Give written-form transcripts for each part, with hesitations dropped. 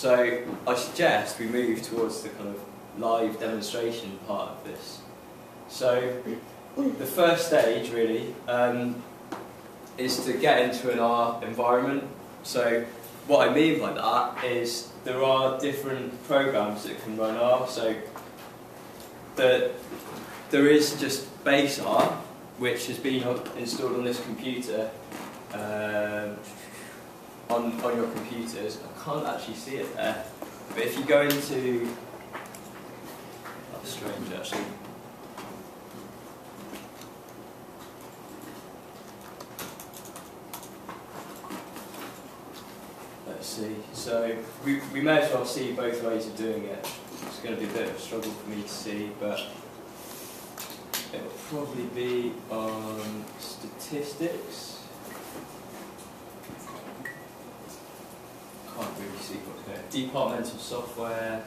So I suggest we move towards the kind of live demonstration part of this. So the first stage really is to get into an R environment. So what I mean by that is there are different programs that can run R. So there is just base R, which has been installed on this computer, on your computers. I can't actually see it there, but if you go into, that's strange actually. Let's see, so we may as well see both ways of doing it. It's going to be a bit of a struggle for me to see, but it will probably be on statistics. Can't really see what's there. Departmental software.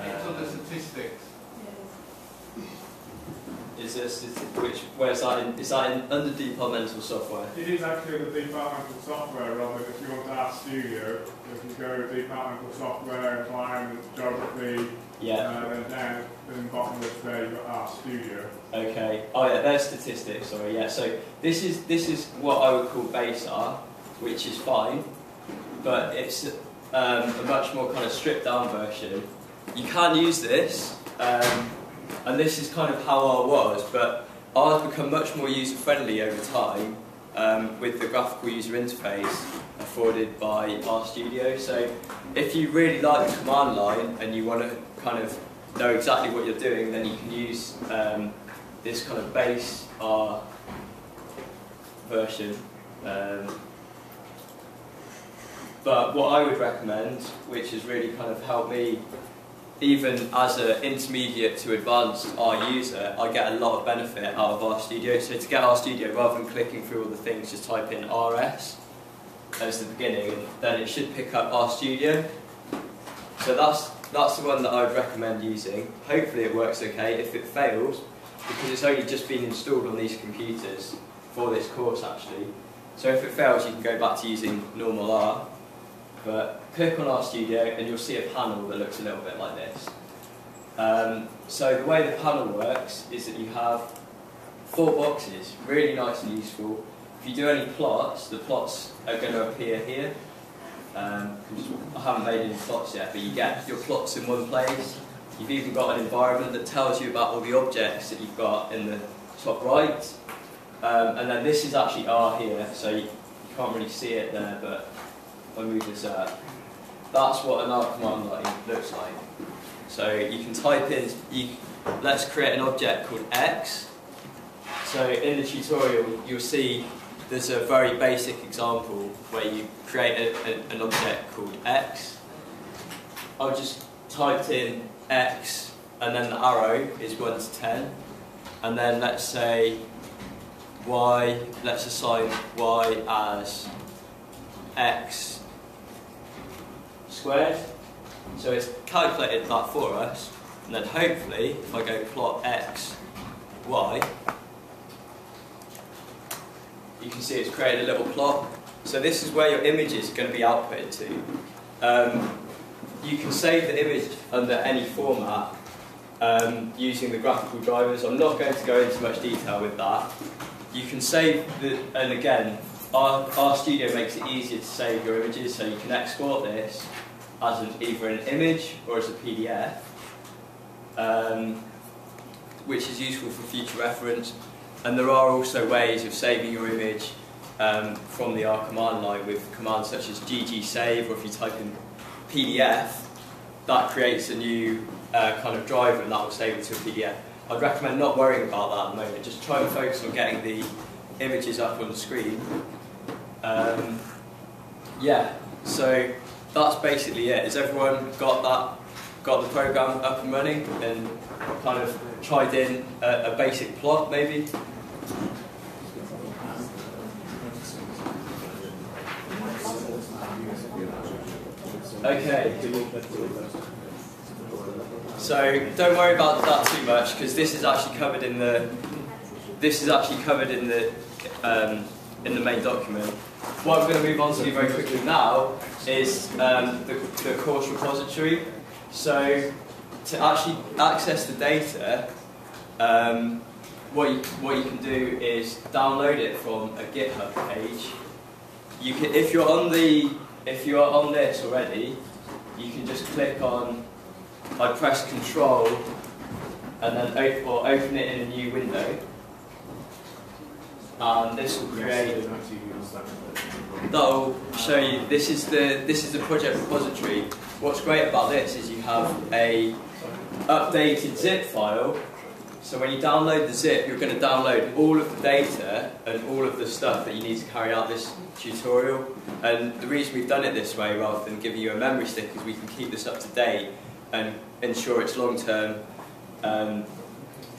It's on the statistics. Yes. Where's that in? Is that in under departmental software? It is actually in the departmental software, Robin. If you want to RStudio, if you go to departmental software, climate, geography, and down in the bottom of the page, you've got RStudio. Okay. Oh yeah, there's statistics. Sorry. Yeah. So this is what I would call base R, which is fine, but it's a much more kind of stripped down version. You can use this, and this is kind of how R was, but R has become much more user friendly over time with the graphical user interface afforded by RStudio. So if you really like the command line and you want to kind of know exactly what you're doing, then you can use this kind of base R version. But what I would recommend, which has really kind of helped me, even as an intermediate to advanced R user, I get a lot of benefit out of RStudio. So to get RStudio, rather than clicking through all the things, just type in RS as the beginning, and then it should pick up RStudio. So that's the one that I would recommend using. Hopefully it works okay. If it fails, because it's only just been installed on these computers for this course actually, so if it fails you can go back to using normal R. But click on RStudio and you'll see a panel that looks a little bit like this. So the way the panel works is that you have four boxes, really nice and useful. If you do any plots, the plots are going to appear here. I haven't made any plots yet, but you get your plots in one place. You've even got an environment that tells you about all the objects that you've got in the top right. And then this is actually R here, so you can't really see it there, but if I move this up, that's what an R command line looks like. So you can type in, let's create an object called X. So in the tutorial you'll see there's a very basic example where you create an object called X. I've just typed in X and then the arrow is 1 to 10. And then let's say Y, let's assign Y as X squared, so it's calculated that for us, and then hopefully if I go plot X, Y, you can see it's created a little plot. So this is where your image is going to be outputted to. You can save the image under any format using the graphical drivers. I'm not going to go into much detail with that. You can save, and again, RStudio makes it easier to save your images, so you can export this as either an image or as a PDF, which is useful for future reference. And there are also ways of saving your image from the R command line with commands such as ggsave, or if you type in PDF, that creates a new kind of driver and that will save it to a PDF. I'd recommend not worrying about that at the moment, just try and focus on getting the images up on the screen. Yeah, so that's basically it. Has everyone got the program up and running and kind of tried in a basic plot maybe? Okay. So don't worry about that too much, because this is actually covered in the main document. What we're going to move on to very quickly now is the course repository. So to actually access the data, what you can do is download it from a GitHub page. You can, if you are on this already, you can just click on. I press Control and then open it in a new window, and this will create. That'll show you. This is the project repository. What's great about this is you have a updated zip file. So when you download the zip, you're going to download all of the data and all of the stuff that you need to carry out this tutorial. And the reason we've done it this way rather than giving you a memory stick is we can keep this up to date and ensure its long-term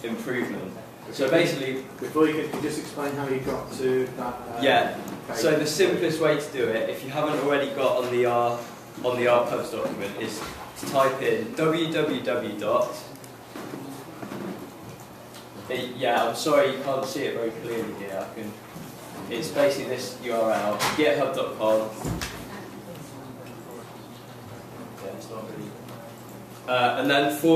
improvement. So basically, before you could just explain how you got to that. Yeah. Page. So the simplest way to do it, if you haven't already got on the RPubs document, is to type in www. Yeah, I'm sorry you can't see it very clearly here. I can. It's basically this URL: github.com. Yeah, it's not really. And then /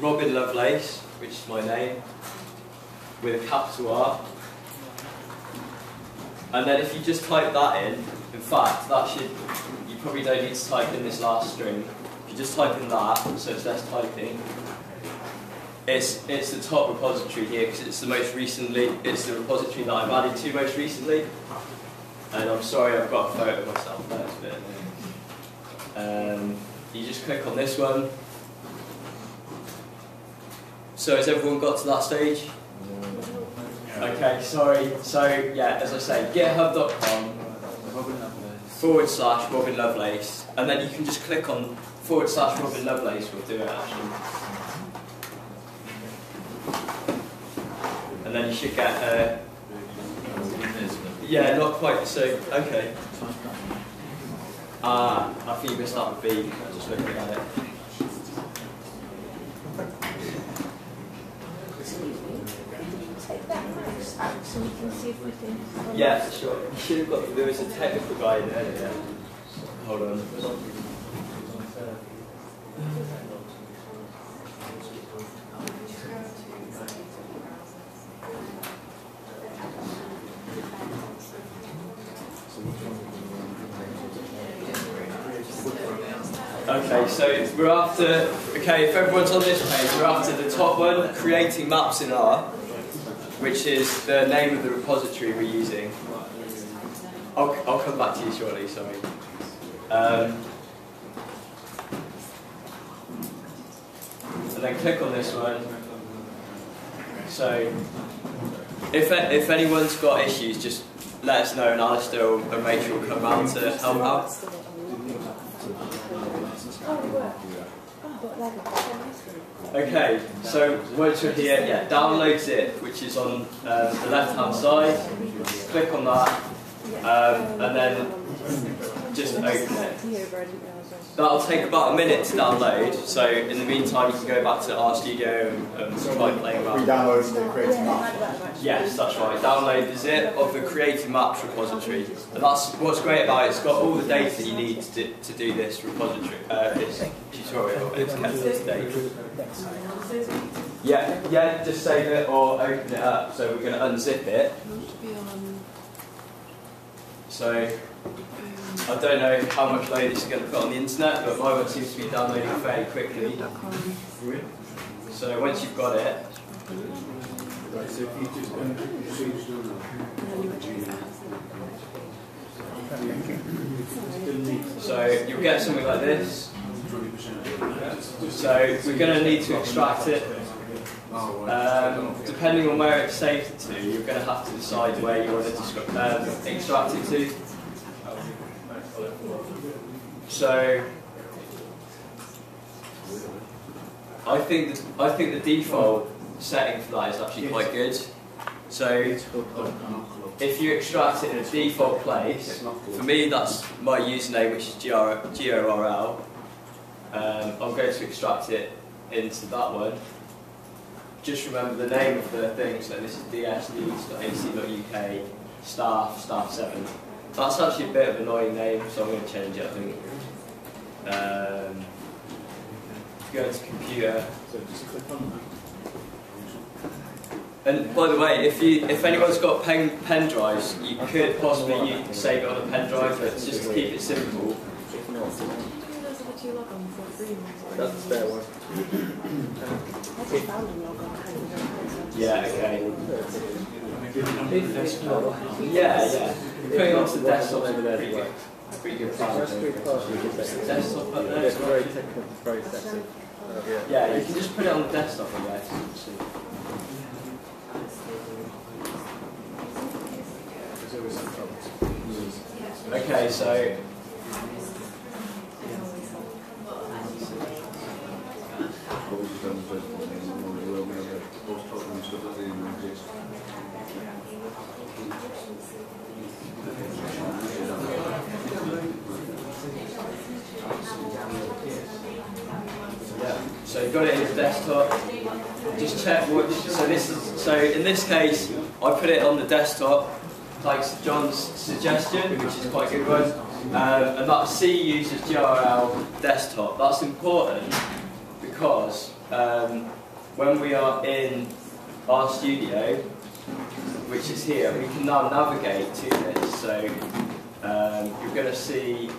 Robin Lovelace, which is my name, with a capital R. And then if you just type that in fact, that should, you probably don't need to type in this last string. If you just type in that, so it's less typing. It's the top repository here because it's the most recently, it's the repository that I've added to most recently. And I'm sorry, I've got a photo of myself there. It's a bit annoying. You just click on this one. So has everyone got to that stage? Okay, sorry. So yeah, as I say, github.com / Robin Lovelace, and then you can just click on / Robin Lovelace will do it actually. And then you should get yeah, not quite so okay. I think you missed out with B, just looking at it. So we can see if we can. Yeah, sure. You should have got, there was a technical guide earlier. Hold on. Okay, so we're after, okay, if everyone's on this page, we're after the top one, Creating Maps in R, which is the name of the repository we're using. I'll come back to you shortly, sorry. And then click on this one. So, if anyone's got issues, just let us know and Alistair or Rachel will come round to help out. Okay, so once you're here, yeah, download zip, which is on the left-hand side. Click on that, and then just open it. That'll take about a minute to download. So in the meantime, you can go back to RStudio and try playing around. We downloaded the Creating Maps. Yes, that's right. Download the zip of the Creating Maps repository, and that's what's great about it. It's got all the data that you need to do this repository, this tutorial. It's kept up to date. Yeah, yeah. Just save it or open it up. So we're going to unzip it. So. I don't know how much load this is going to put on the internet, but my one seems to be downloading fairly quickly. So once you've got it, so you'll get something like this. So we're going to need to extract it. Depending on where it's saved to, you're going to have to decide where you want to extract it to. So I think the default setting for that is actually quite good. So if you extract it in a default place, for me that's my username, which is GORL. I'm going to extract it into that one. Just remember the name of the thing. So this is dsd.ac.uk. staff 7. That's actually a bit of an annoying name, so I'm going to change it, I think. Go into computer. So just click on that. And by the way, if anyone's got pen drives, you could possibly save it on a pen drive, but just to keep it simple. That's their one. Yeah, okay. Yeah. Putting onto the desktop over there. Pretty good desktop up there. It's very technical, very sexy. Yeah, you can just put it on the desktop over there. Okay, so so you've got it in the desktop. Just check which. So in this case, I put it on the desktop, like John's suggestion, which is quite a good one. And that's C uses GRL desktop. That's important because when we are in RStudio, which is here, we can now navigate to this. So you're going to see.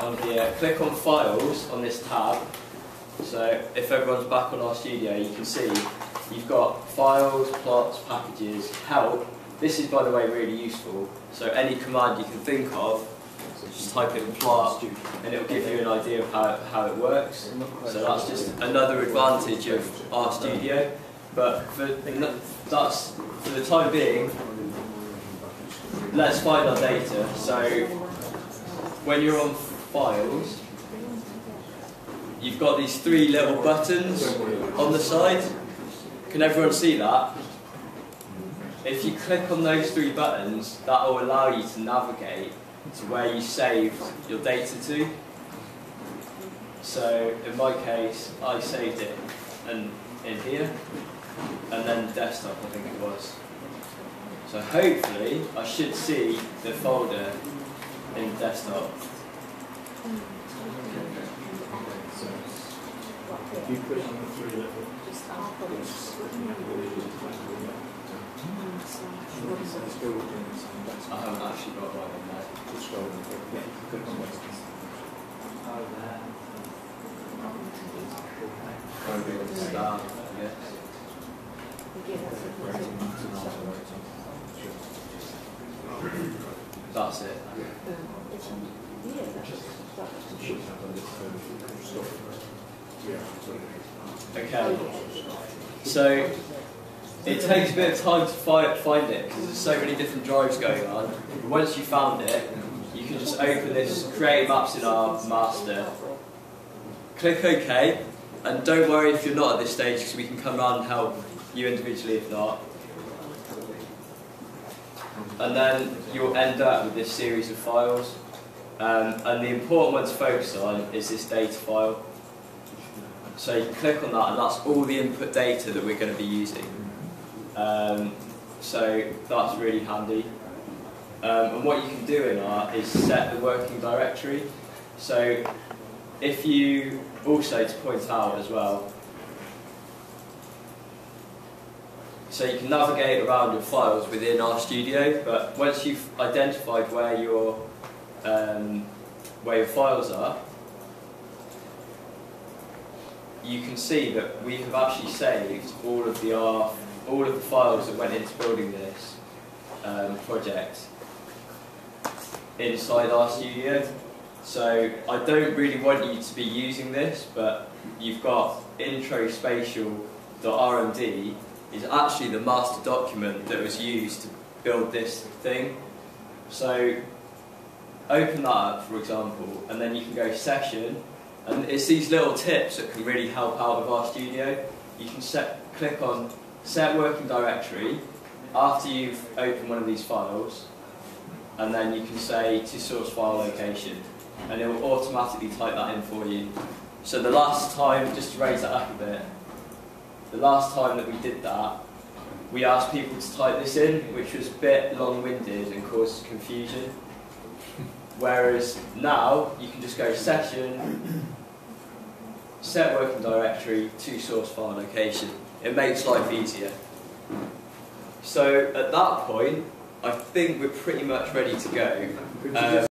On the click on files on this tab. So if everyone's back on RStudio, you can see you've got files, plots, packages, help. This is, by the way, really useful. So any command you can think of, just type in plot, and it'll give you an idea of how it works. So that's just another advantage of RStudio. But for the time being, let's find our data. So when you're on files, you've got these 3 little buttons on the side. Can everyone see that? If you click on those 3 buttons, that will allow you to navigate to where you saved your data to. So in my case, I saved it in here, and then desktop, I think it was. So hopefully, I should see the folder in desktop. You put it on the 3 level. Just I haven't actually got one on that. Just scroll on the to start, I guess. That's it. Okay. So it takes a bit of time to find it because there's so many different drives going on. But once you found it, you can just open this Creating-maps-in-R master. Click OK, and don't worry if you're not at this stage because we can come around and help you individually if not. And then you'll end up with this series of files. And the important one to focus on is this data file. So you click on that, and that's all the input data that we're going to be using. So that's really handy. And what you can do in R is set the working directory. So if you also, to point out as well, so you can navigate around your files within RStudio, but once you've identified where your files are, you can see that we have actually saved all of the files that went into building this project inside RStudio. So I don't really want you to be using this, but you've got introspatial.rmd. is actually the master document that was used to build this thing. So open that up, for example, and then you can go session, and it's these little tips that can really help out with RStudio. You can click on set working directory after you've opened one of these files, and then you can say to source file location, and it will automatically type that in for you. So the last time, just to raise that up a bit, the last time that we did that, we asked people to type this in, which was a bit long-winded and caused confusion. Whereas now, you can just go session, set working directory to source file location. It makes life easier. So at that point, I think we're pretty much ready to go.